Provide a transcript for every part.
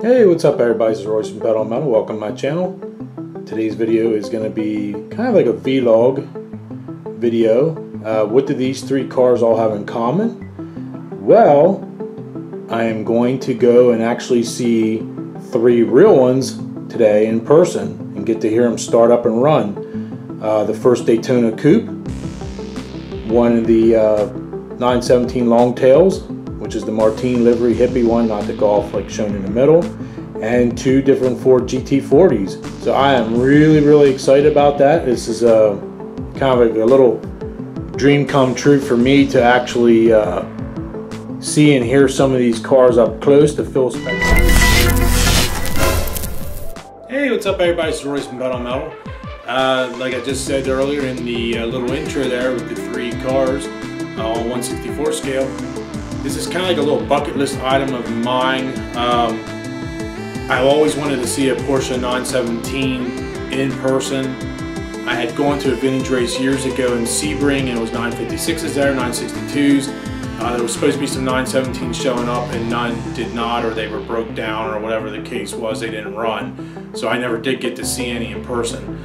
Hey, what's up everybody? This is Royce from Pedal2Metal. Welcome to my channel. Today's video is going to be kind of like a vlog video. What do these three cars all have in common? Well, I am going to go and actually see three real ones today in person and get to hear them start up and run. The first Daytona Coupe, one of the 917 Longtails, which is the Martini Livery hippie one, not the Golf like shown in the middle, and two different Ford GT40s. So I am really excited about that. This is a kind of a little dream come true for me to actually see and hear some of these cars up close to Phil Spencer. Hey, what's up everybody? It's Royce from Pedal2Metal. Like I just said earlier in the little intro there with the three cars on 1/64 scale, this is kind of like a little bucket list item of mine. I've always wanted to see a Porsche 917 in person. I had gone to a vintage race years ago in Sebring and it was 956s there, 962s. There was supposed to be some 917s showing up and none did not, or they were broke down or whatever the case was, they didn't run. So I never did get to see any in person.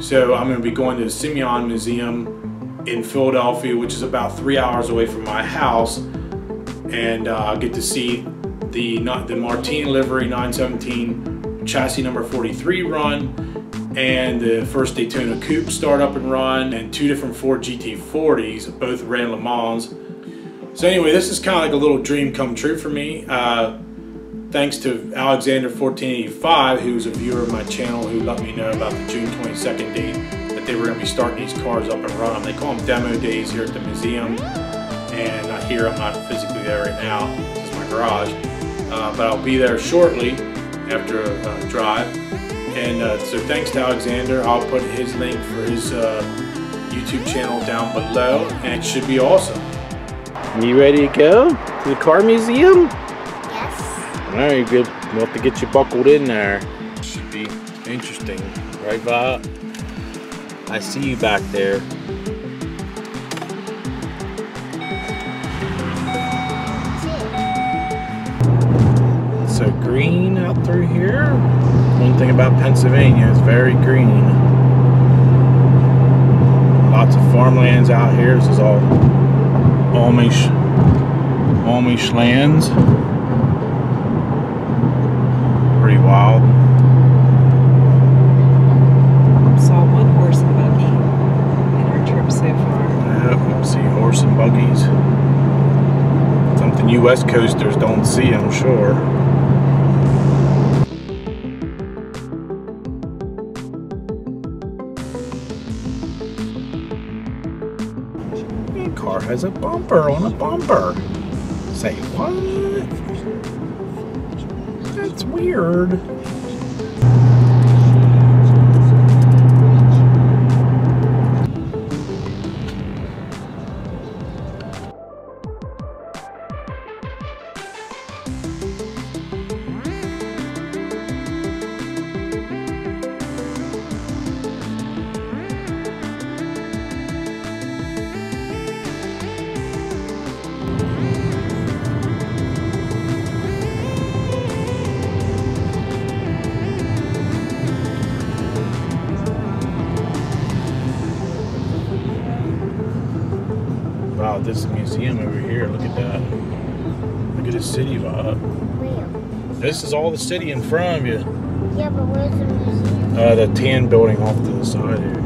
So I'm going to be going to the Simeon Museum in Philadelphia, which is about 3 hours away from my house, and I'll get to see the Martini Livery 917 chassis number 43 run, and the first Daytona Coupe start up and run, and two different Ford GT40s, both ran Le Mans. So anyway, this is kind of like a little dream come true for me. Thanks to Alexander1485, who's a viewer of my channel, who let me know about the June 22nd date that they were going to be starting these cars up and running. They call them demo days here at the museum, and here I'm not physically there right now. This is my garage, but I'll be there shortly after a drive. And so thanks to Alexander. I'll put his link for his YouTube channel down below, and it should be awesome. You ready to go to the car museum? Yes. All right, good. We'll have to get you buckled in there. Should be interesting, right, Bob? I see you back there. It's so green out through here. One thing about Pennsylvania is very green. Lots of farmlands out here. This is all Amish lands. Pretty wild. Saw one horse and buggy in our trip so far. Yep, see horse and buggies. Something you West Coasters don't see, I'm sure. Car has a bumper on a bumper. Say what? That's weird. Wow, this is a museum over here. Look at that. Look at the city vibe. Where? This is all the city in front of you. Yeah, but where's the museum? The tan building off to the side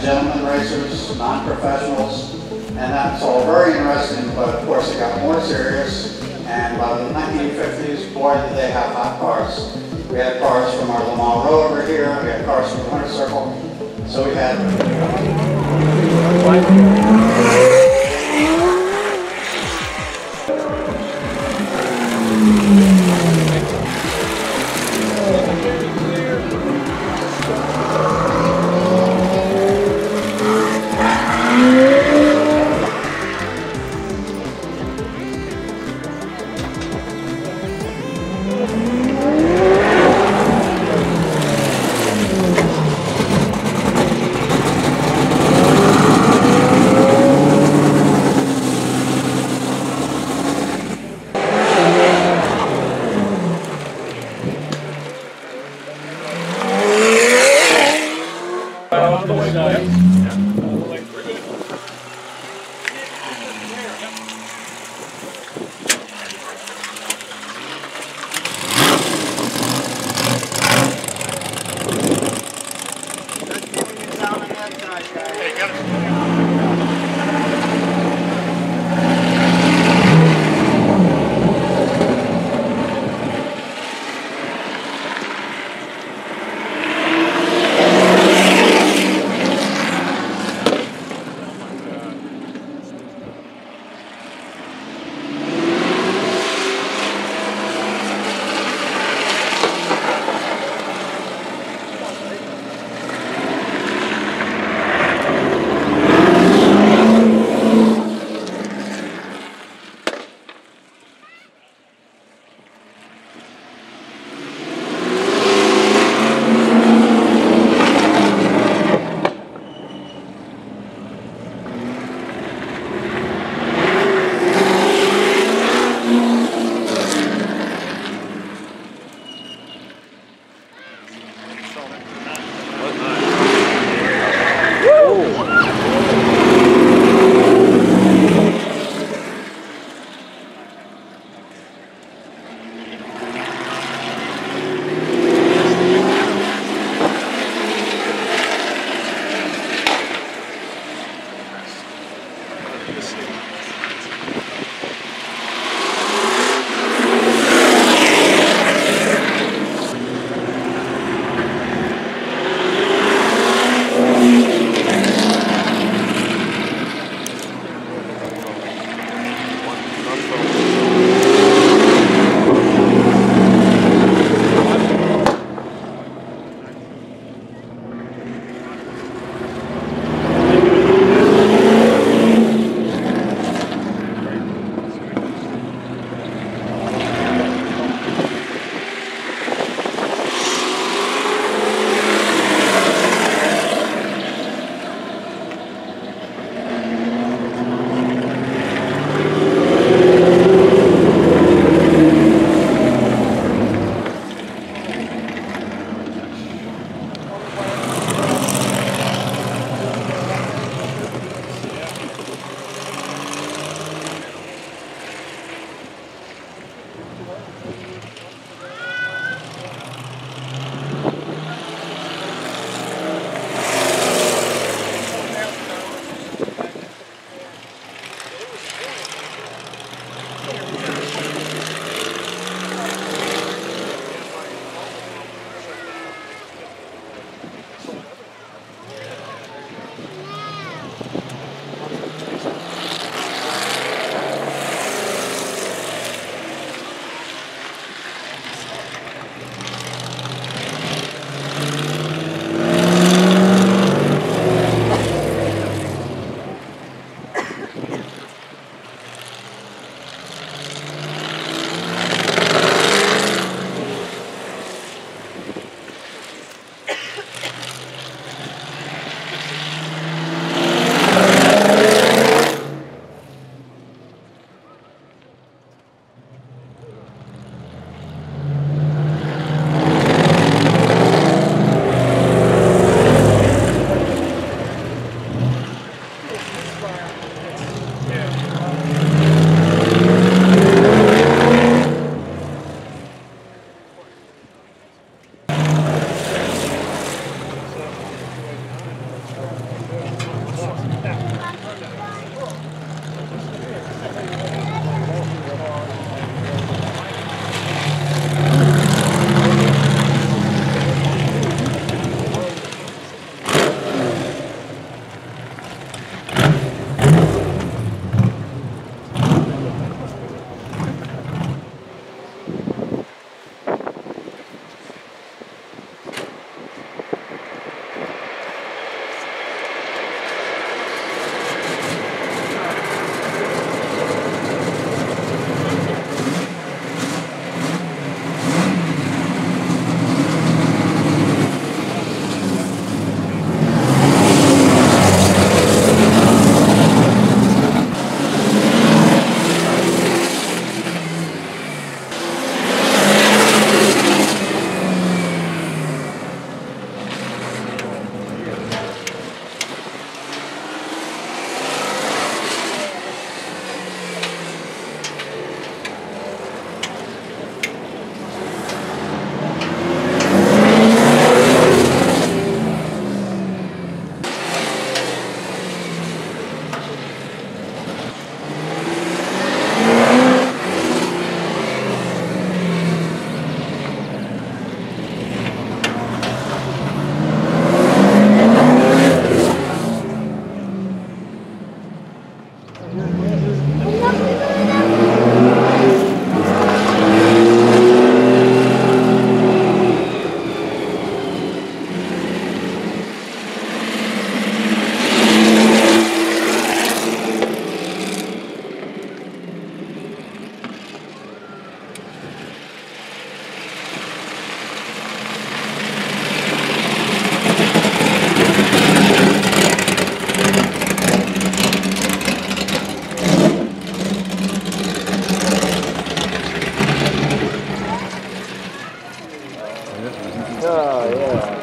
have gentlemen racers, non-professionals, and that's all very interesting, but of course it got more serious, and by the 1950s, boy did they have hot cars. We had cars from our Le Mans road over here, we had cars from the Winter Circle, so we had... Oh, yeah.